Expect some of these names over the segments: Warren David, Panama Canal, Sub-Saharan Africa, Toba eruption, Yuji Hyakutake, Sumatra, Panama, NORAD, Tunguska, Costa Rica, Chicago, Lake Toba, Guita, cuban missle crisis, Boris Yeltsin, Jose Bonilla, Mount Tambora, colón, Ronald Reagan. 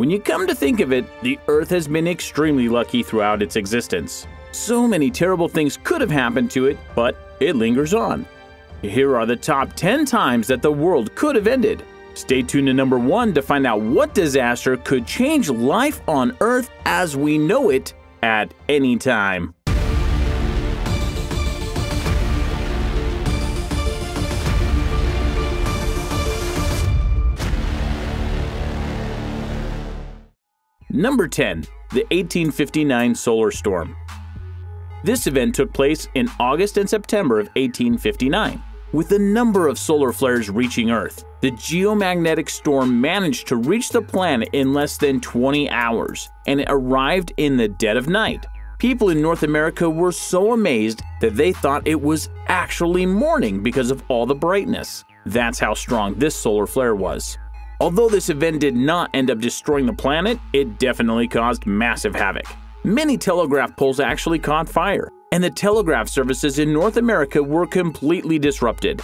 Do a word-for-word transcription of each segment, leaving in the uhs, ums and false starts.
When you come to think of it, the Earth has been extremely lucky throughout its existence. So many terrible things could have happened to it, but it lingers on. Here are the top ten times that the world could have ended. Stay tuned to number one to find out what disaster could change life on Earth as we know it at any time. Number ten. The eighteen fifty-nine solar storm. This event took place in August and September of eighteen fifty-nine. With a number of solar flares reaching Earth, the geomagnetic storm managed to reach the planet in less than twenty hours, and it arrived in the dead of night. People in North America were so amazed that they thought it was actually morning because of all the brightness. That's how strong this solar flare was. Although this event did not end up destroying the planet, it definitely caused massive havoc. Many telegraph poles actually caught fire, and the telegraph services in North America were completely disrupted.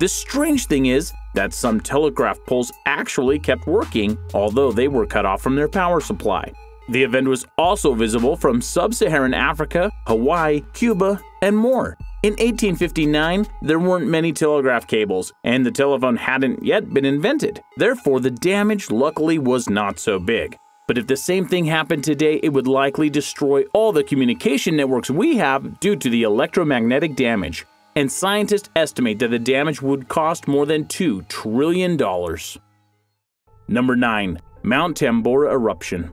The strange thing is that some telegraph poles actually kept working, although they were cut off from their power supply. The event was also visible from Sub-Saharan Africa, Hawaii, Cuba, and more. In eighteen fifty-nine, there weren't many telegraph cables, and the telephone hadn't yet been invented. Therefore, the damage luckily was not so big. But if the same thing happened today, it would likely destroy all the communication networks we have due to the electromagnetic damage. And scientists estimate that the damage would cost more than two trillion dollars. Number nine. Mount Tambora eruption.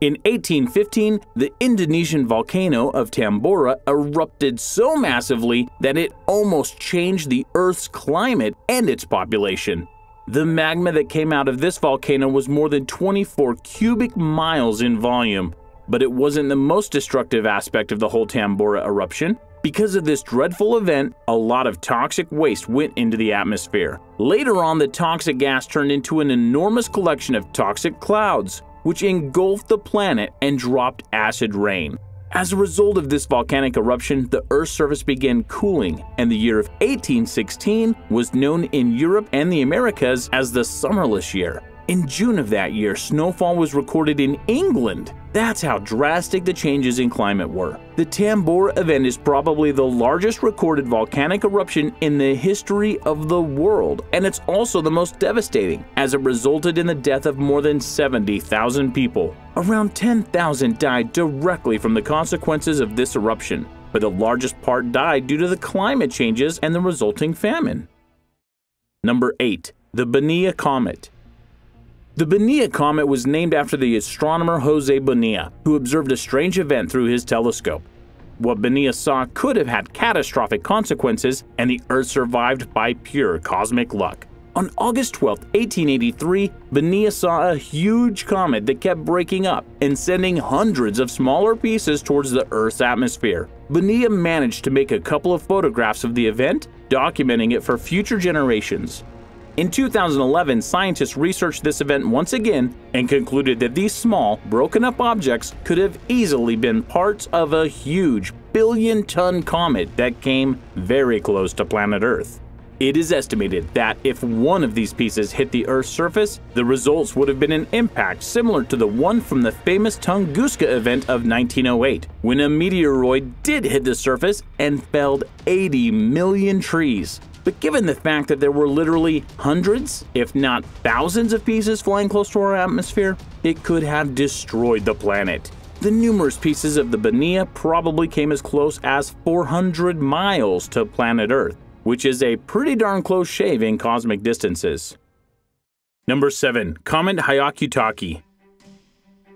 In eighteen fifteen, the Indonesian volcano of Tambora erupted so massively that it almost changed the Earth's climate and its population. The magma that came out of this volcano was more than twenty-four cubic miles in volume, but it wasn't the most destructive aspect of the whole Tambora eruption. Because of this dreadful event, a lot of toxic waste went into the atmosphere. Later on, the toxic gas turned into an enormous collection of toxic clouds, which engulfed the planet and dropped acid rain. As a result of this volcanic eruption, the Earth's surface began cooling, and the year of eighteen sixteen was known in Europe and the Americas as the summerless year. In June of that year, snowfall was recorded in England. That's how drastic the changes in climate were. The Tambora event is probably the largest recorded volcanic eruption in the history of the world, and it's also the most devastating, as it resulted in the death of more than seventy thousand people. Around ten thousand died directly from the consequences of this eruption, but the largest part died due to the climate changes and the resulting famine. Number eight. The Bonilla Comet. The Bonilla Comet was named after the astronomer Jose Bonilla, who observed a strange event through his telescope. What Bonilla saw could have had catastrophic consequences, and the Earth survived by pure cosmic luck. On August twelfth, eighteen eighty-three, Bonilla saw a huge comet that kept breaking up and sending hundreds of smaller pieces towards the Earth's atmosphere. Bonilla managed to make a couple of photographs of the event, documenting it for future generations. In two thousand eleven, scientists researched this event once again and concluded that these small, broken-up objects could have easily been parts of a huge billion-ton comet that came very close to planet Earth. It is estimated that if one of these pieces hit the Earth's surface, the results would have been an impact similar to the one from the famous Tunguska event of nineteen oh eight, when a meteoroid did hit the surface and felled eighty million trees. But given the fact that there were literally hundreds, if not thousands of pieces flying close to our atmosphere, it could have destroyed the planet. The numerous pieces of the Bonilla probably came as close as four hundred miles to planet Earth, which is a pretty darn close shave in cosmic distances. Number seven. Comet Hyakutake.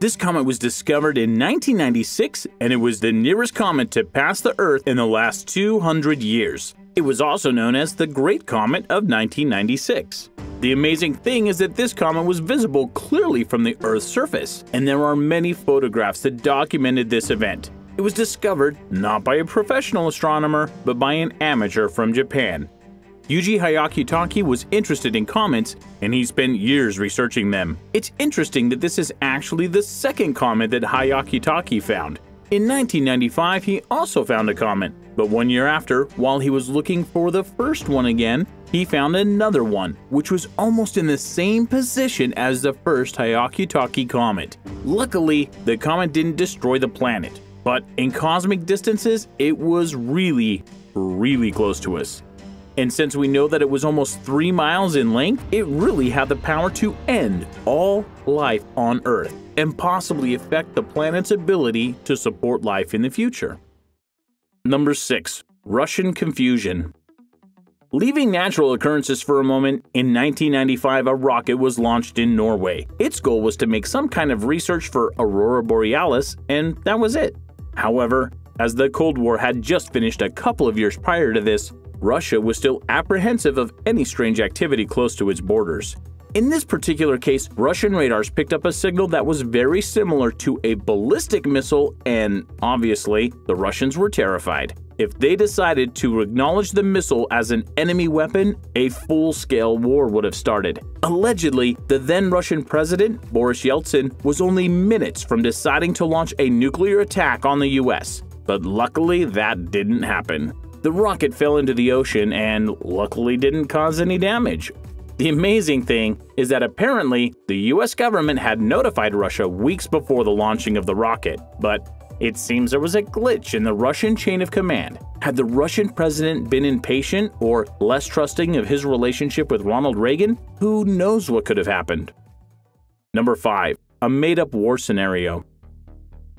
This comet was discovered in nineteen ninety-six, and it was the nearest comet to pass the Earth in the last two hundred years. It was also known as the Great Comet of nineteen ninety-six. The amazing thing is that this comet was visible clearly from the Earth's surface, and there are many photographs that documented this event. It was discovered not by a professional astronomer, but by an amateur from Japan. Yuji Hyakutake was interested in comets, and he spent years researching them. It's interesting that this is actually the second comet that Hyakutake found. In nineteen ninety-five, he also found a comet, but one year after, while he was looking for the first one again, he found another one, which was almost in the same position as the first Hyakutake comet. Luckily, the comet didn't destroy the planet, but in cosmic distances, it was really, really close to us. And since we know that it was almost three miles in length, it really had the power to end all life on Earth and possibly affect the planet's ability to support life in the future. Number six. Russian Confusion. Leaving natural occurrences for a moment, in nineteen ninety-five a rocket was launched in Norway. Its goal was to make some kind of research for Aurora Borealis, and that was it. However, as the Cold War had just finished a couple of years prior to this, Russia was still apprehensive of any strange activity close to its borders. In this particular case, Russian radars picked up a signal that was very similar to a ballistic missile, and obviously, the Russians were terrified. If they decided to acknowledge the missile as an enemy weapon, a full-scale war would have started. Allegedly, the then-Russian president, Boris Yeltsin, was only minutes from deciding to launch a nuclear attack on the U S, but luckily that didn't happen. The rocket fell into the ocean and luckily didn't cause any damage. The amazing thing is that apparently the U S government had notified Russia weeks before the launching of the rocket, but it seems there was a glitch in the Russian chain of command. Had the Russian president been impatient or less trusting of his relationship with Ronald Reagan, who knows what could have happened? Number five. A made-up war scenario.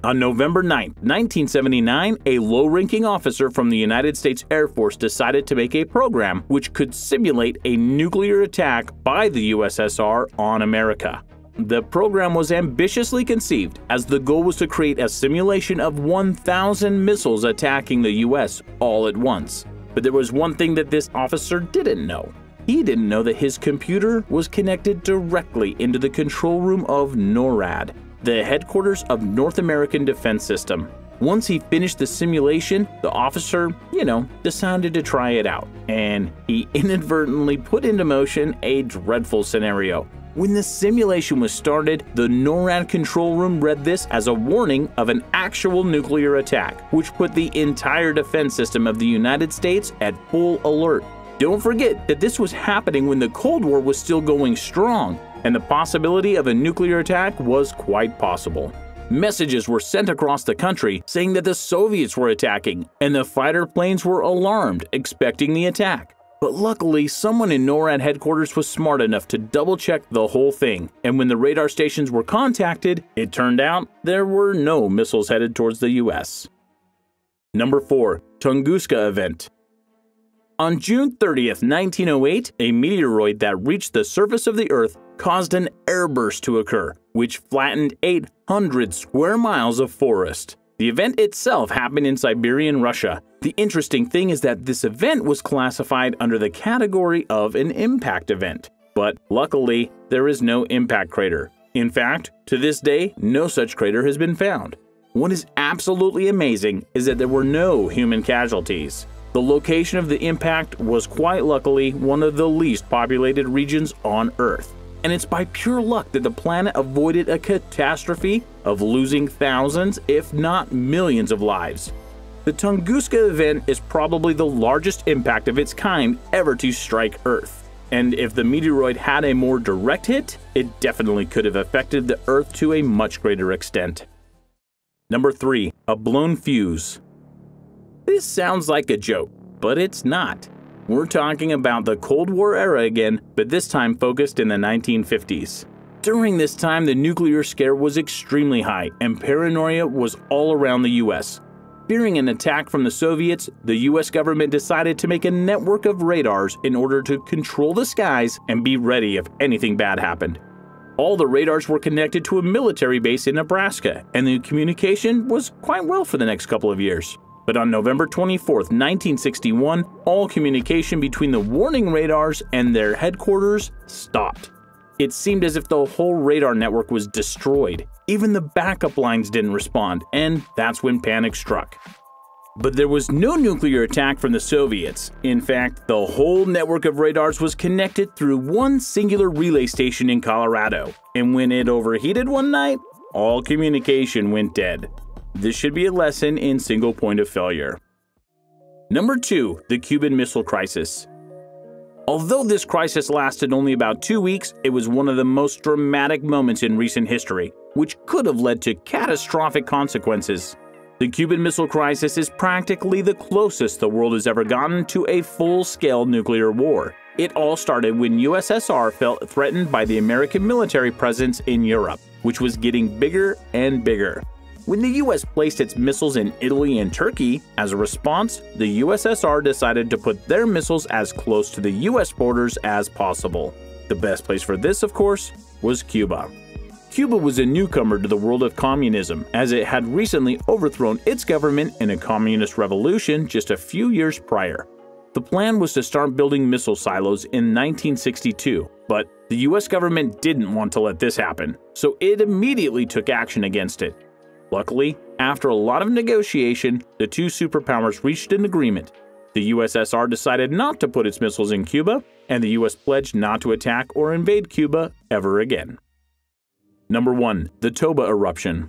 On November ninth, nineteen seventy-nine, a low-ranking officer from the United States Air Force decided to make a program which could simulate a nuclear attack by the U S S R on America. The program was ambitiously conceived, as the goal was to create a simulation of one thousand missiles attacking the U S all at once. But there was one thing that this officer didn't know. He didn't know that his computer was connected directly into the control room of NORAD, the headquarters of North American Defense System. Once he finished the simulation, the officer, you know, decided to try it out, and he inadvertently put into motion a dreadful scenario. When the simulation was started, the NORAD control room read this as a warning of an actual nuclear attack, which put the entire defense system of the United States at full alert. Don't forget that this was happening when the Cold War was still going strong, and the possibility of a nuclear attack was quite possible. Messages were sent across the country saying that the Soviets were attacking, and the fighter planes were alarmed, expecting the attack. But luckily, someone in NORAD headquarters was smart enough to double-check the whole thing, and when the radar stations were contacted, it turned out there were no missiles headed towards the U S. Number four. Tunguska Event. On June thirtieth, nineteen oh eight, a meteoroid that reached the surface of the Earth caused an airburst to occur, which flattened eight hundred square miles of forest. The event itself happened in Siberian Russia. The interesting thing is that this event was classified under the category of an impact event, but luckily, there is no impact crater. In fact, to this day, no such crater has been found. What is absolutely amazing is that there were no human casualties. The location of the impact was quite luckily one of the least populated regions on Earth. And it's by pure luck that the planet avoided a catastrophe of losing thousands, if not millions of lives. The Tunguska event is probably the largest impact of its kind ever to strike Earth. And if the meteoroid had a more direct hit, it definitely could have affected the Earth to a much greater extent. Number three. A blown fuse. This sounds like a joke, but it's not. We're talking about the Cold War era again, but this time focused in the nineteen fifties. During this time, the nuclear scare was extremely high, and paranoia was all around the U S. Fearing an attack from the Soviets, the U S government decided to make a network of radars in order to control the skies and be ready if anything bad happened. All the radars were connected to a military base in Nebraska, and the communication was quite well for the next couple of years. But on November twenty-fourth, nineteen sixty-one, all communication between the warning radars and their headquarters stopped. It seemed as if the whole radar network was destroyed. Even the backup lines didn't respond, and that's when panic struck. But there was no nuclear attack from the Soviets. In fact, the whole network of radars was connected through one singular relay station in Colorado. And when it overheated one night, all communication went dead. This should be a lesson in single point of failure. Number two, the Cuban Missile Crisis. Although this crisis lasted only about two weeks, it was one of the most dramatic moments in recent history, which could have led to catastrophic consequences. The Cuban Missile Crisis is practically the closest the world has ever gotten to a full-scale nuclear war. It all started when U S S R felt threatened by the American military presence in Europe, which was getting bigger and bigger. When the U S placed its missiles in Italy and Turkey, as a response, the U S S R decided to put their missiles as close to the U S borders as possible. The best place for this, of course, was Cuba. Cuba was a newcomer to the world of communism, as it had recently overthrown its government in a communist revolution just a few years prior. The plan was to start building missile silos in nineteen sixty-two, but the U S government didn't want to let this happen, so it immediately took action against it. Luckily, after a lot of negotiation, the two superpowers reached an agreement. The U S S R decided not to put its missiles in Cuba, and the U S pledged not to attack or invade Cuba ever again. Number one, the Toba eruption.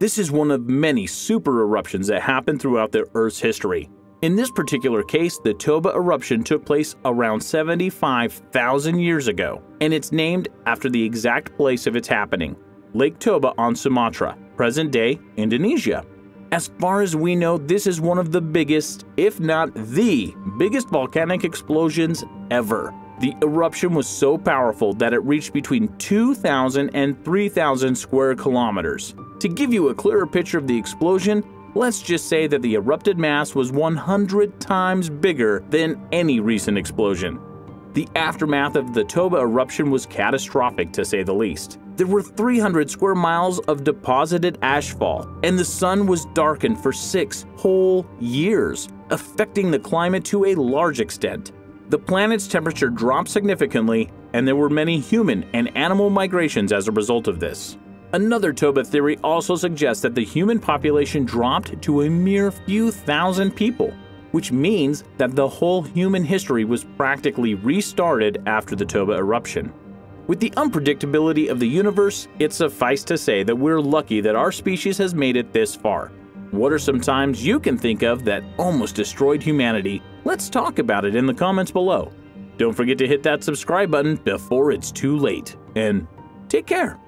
This is one of many super eruptions that happen throughout the Earth's history. In this particular case, the Toba eruption took place around seventy-five thousand years ago, and it's named after the exact place of its happening, Lake Toba on Sumatra, present-day Indonesia. As far as we know, this is one of the biggest, if not the biggest volcanic explosions ever. The eruption was so powerful that it reached between two thousand and three thousand square kilometers. To give you a clearer picture of the explosion, let's just say that the erupted mass was one hundred times bigger than any recent explosion. The aftermath of the Toba eruption was catastrophic, to say the least. There were three hundred square miles of deposited ashfall, and the sun was darkened for six whole years, affecting the climate to a large extent. The planet's temperature dropped significantly, and there were many human and animal migrations as a result of this. Another Toba theory also suggests that the human population dropped to a mere few thousand people, which means that the whole human history was practically restarted after the Toba eruption. With the unpredictability of the universe, it suffices to say that we're lucky that our species has made it this far. What are some times you can think of that almost destroyed humanity? Let's talk about it in the comments below. Don't forget to hit that subscribe button before it's too late, and take care.